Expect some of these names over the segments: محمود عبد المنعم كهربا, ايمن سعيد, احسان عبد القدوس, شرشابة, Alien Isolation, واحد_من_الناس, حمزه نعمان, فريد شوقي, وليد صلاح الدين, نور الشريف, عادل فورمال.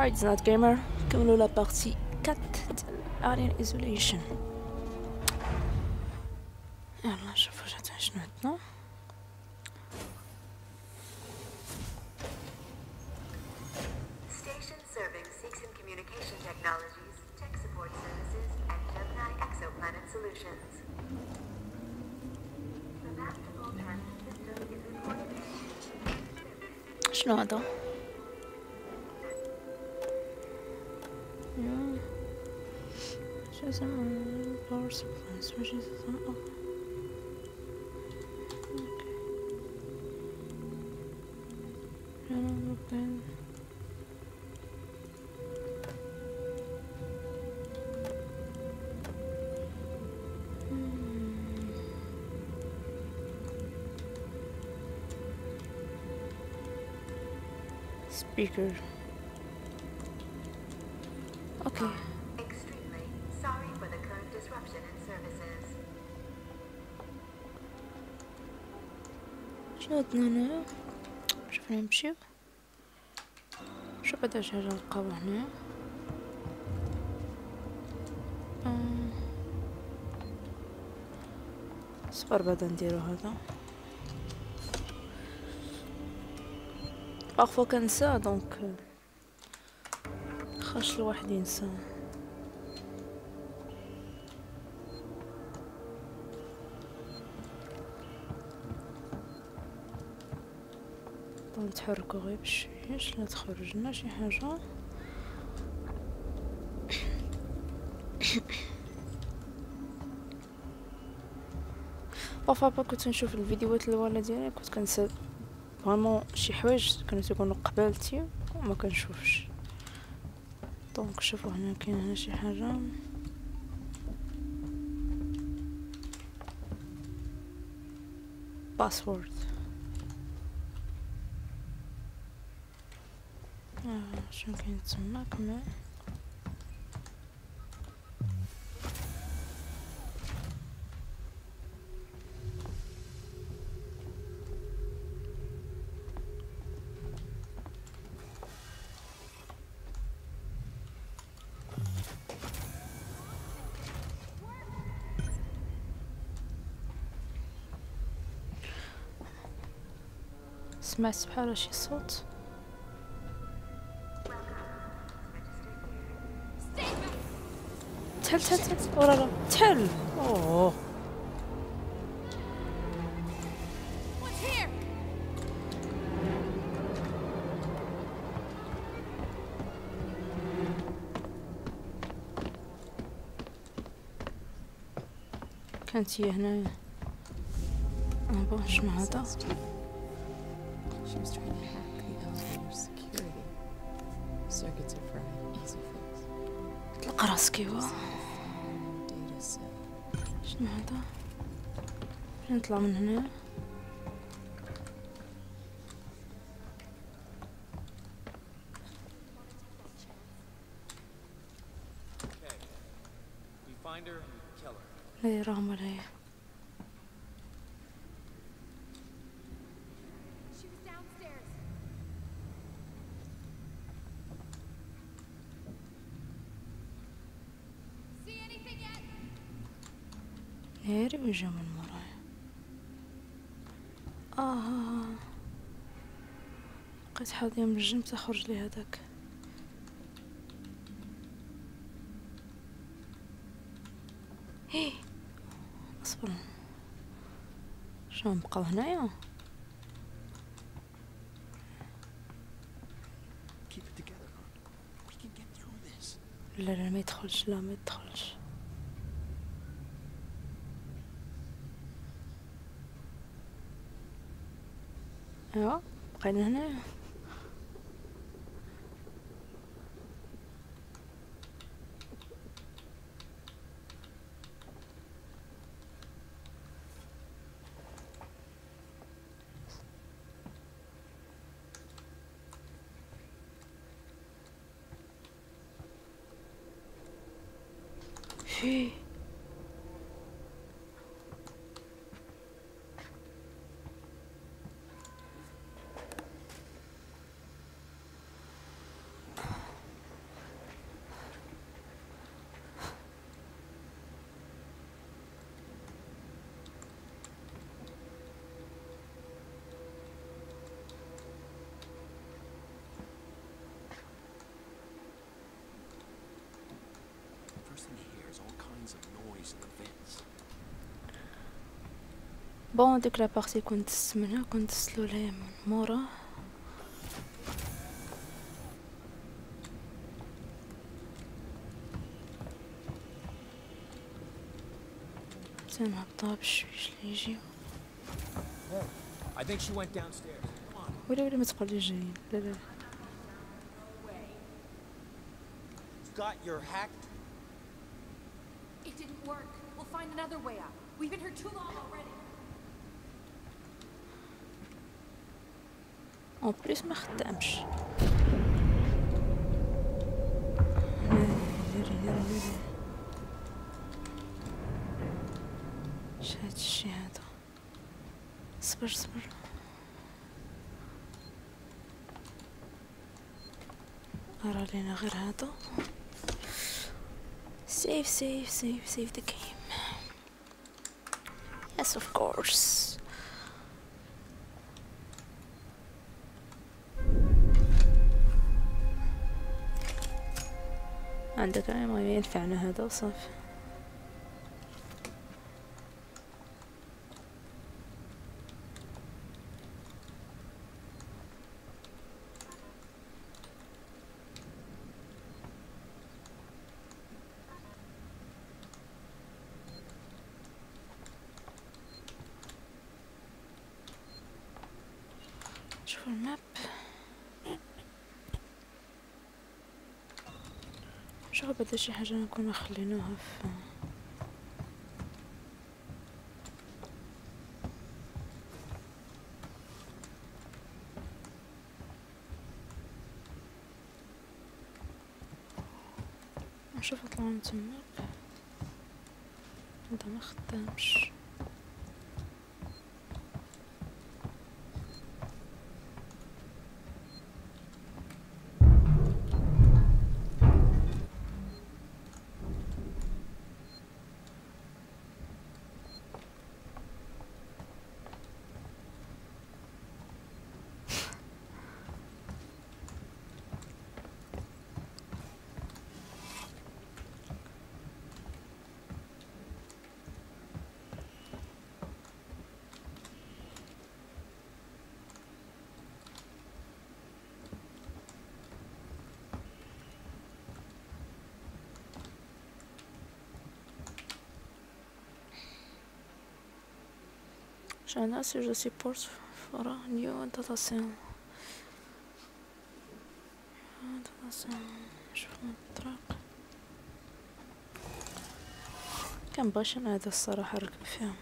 Alright, it's not gamer. Comme la partie 4 de Alien Isolation. Alors, je vais j'attache maintenant. Station serving seeks in communication technologies, tech support services, and Gemini exoplanet solutions. The masterful transit system is reported. Şunu adam. Just power supplies, which is oh. Okay. Speaker. Okay. Extremely sorry for the current disruption in services. شنو هنا؟ شوف نمشي. شو بدها شي نلقاو هنا؟ صبر بدا نديرو هذا. بارفوا كنسى دونك خاش الواحد ينسى. نتحركو غير بشوية شلا تخرجنا شي حاجة. بارفوا كنت نشوف الفيديوهات الأولى ديالي كنت كنسى فريمون شي حوايج كانو تيكونو قبالتي وما كنشوفش. دونك شوفو هنا كاين هنا شي حاجة باسورد شنو كاين تما كمان سمعت بحال شي صوت تحل تحل تحل ورا تحل اوه كانت هي هنايا بون شنو هذا She was trying to hack the elevator security. Circuits are fried. Easy fix. Data cell. شنو هذا؟ نطلع من هنا. هذه راهم ورايا. ناري وجا من مورايا لقيت حاضية من الجنب تخرج لي هذاك هي اصبر شنو نبقاو هنايا لا لا ما يدخلش لا ما يدخلش ايوا بقينا هنا في بون ديك لابارتي كنت السمنه كنت سلو لها من مورا تنهبطها بشويش لي يجيو ولا ولا ما تقوليش جايين لا لا got your hacked it didn't work we'll find another way out we've been here too long already en plus ما خدامش شاد الشي هذا صبر صبر راه لينا غير هذا Save, save, save, save the game. Yes, of course. عندك أي ما ينفعنا هذا وصافي. هذا شي حاجه نكونوا خليناها في نشوف طلع من تماك هذا ما خدامش China is the support for a new data center. Data center. كان باش أنا هذا الصراحة ركب فيها.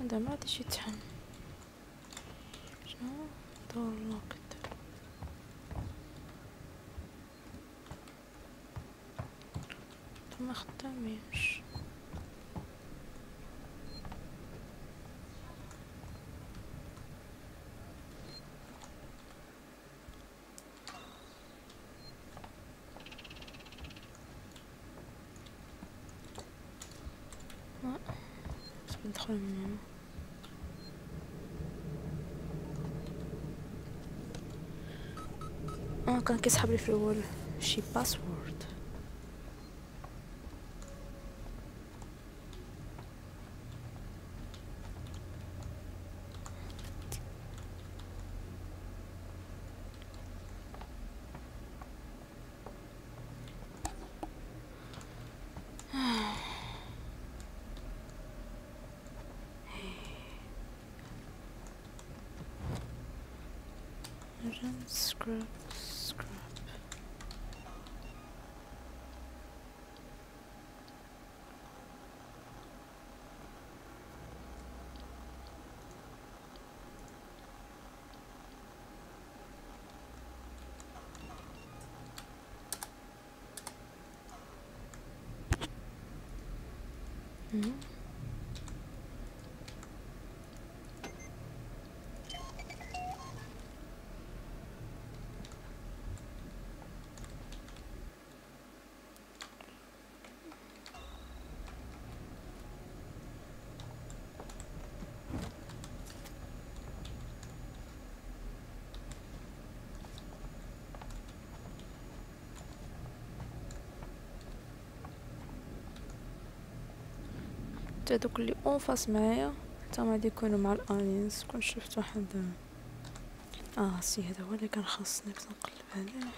هذا ما عادش يتحمل شنو دور الوقت ما خدامينش ما بس بندخل من هنا كان كيسحب لي في الاول شي باسورد سكراب Mm-hmm. هادوك اللي اونفاس معايا حتى هما غادي يكونوا مع الالينز. كون شفت واحد سي هذا هو اللي كان خاصني كنت نقلب عليه.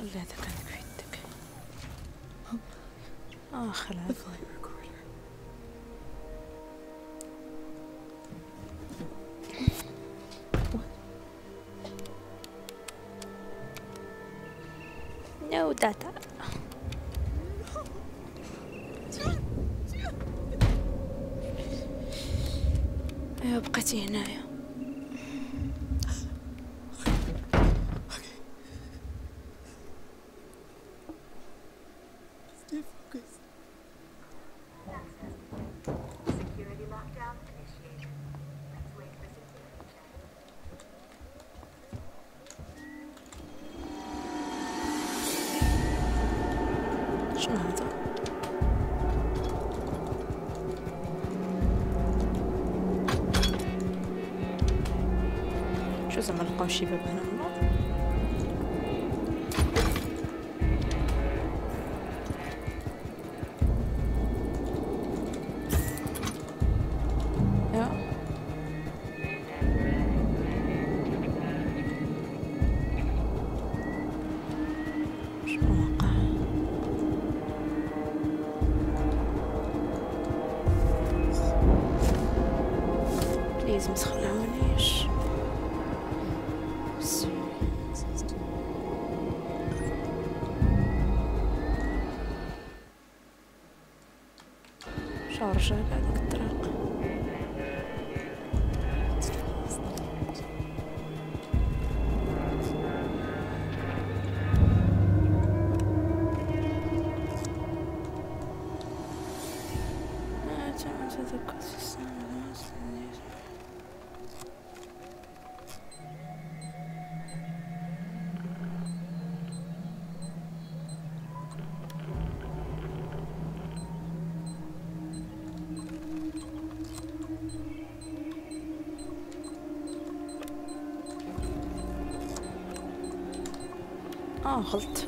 خلي هذا عندك في يدك. خلي هذا. No data. ايوا بقيتي هنايا. شي باب هنا من بعد شنو وقع؟ بليز متخلعونيش. شارجة على ديك الطريق. غلط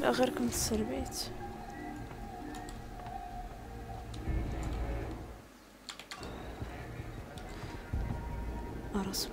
لا غير كنت سربيت. اصبر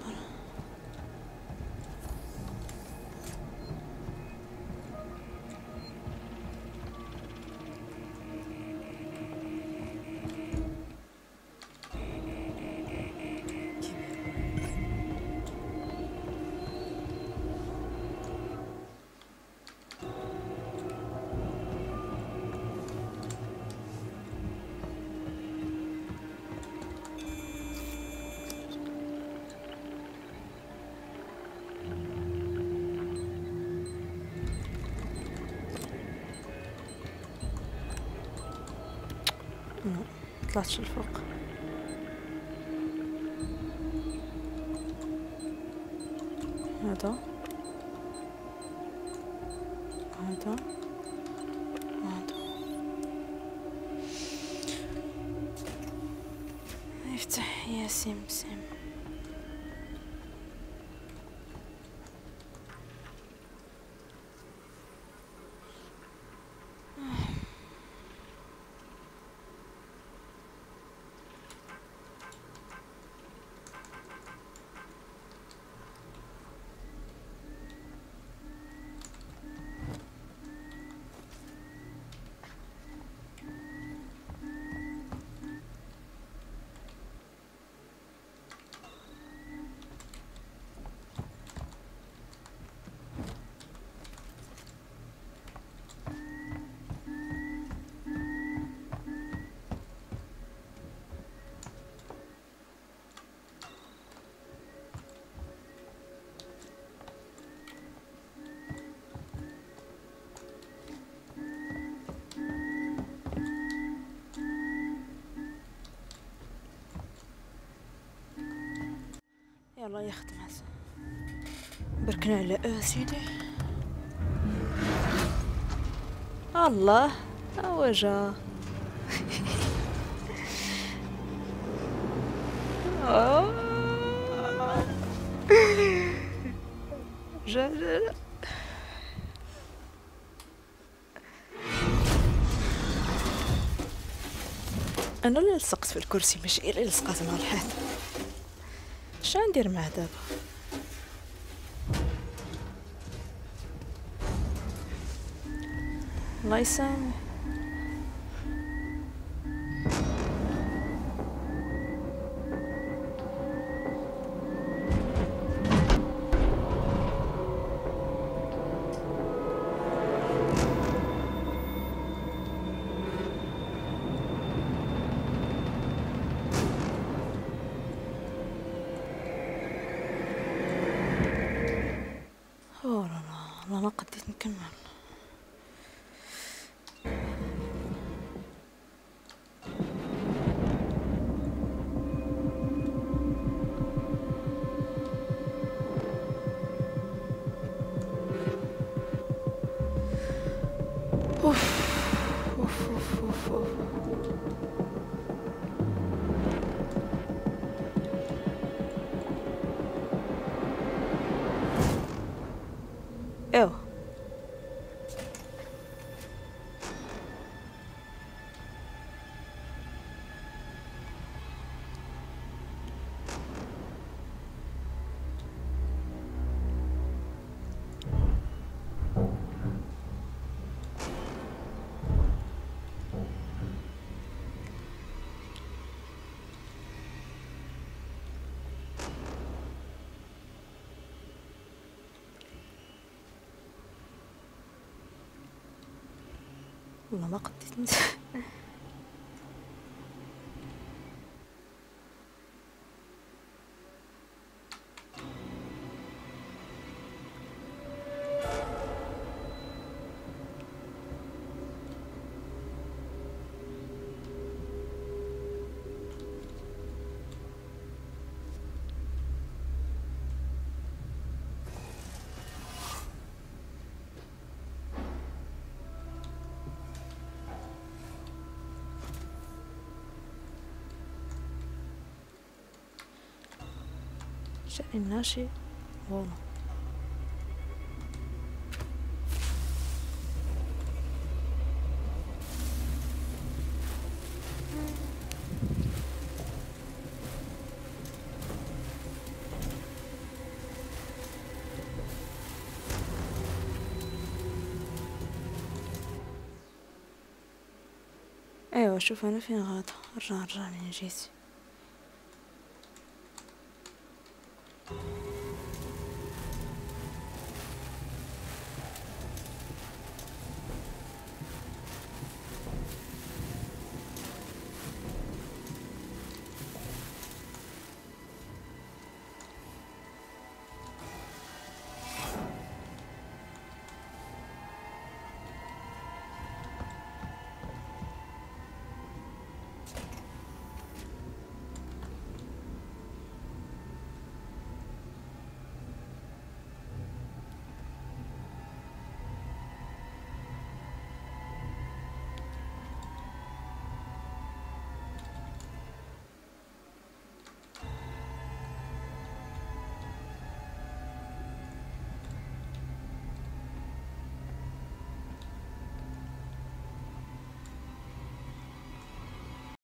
طلعتش الفوق. هذا هذا هذا يفتح. يا Сим-сим. يلا يا ختماس بركنا على سيدي. الله اوجا جا انا اللي لصقت في الكرسي مش هي اللي لصقت مع الحيط. شنو ندير معاه دابا؟ الله يسامح. ما قديت نكمل. والله ما قديت نسى. شأن ناشي والله ايوا شوف انا فين غلط. رجع من جيتي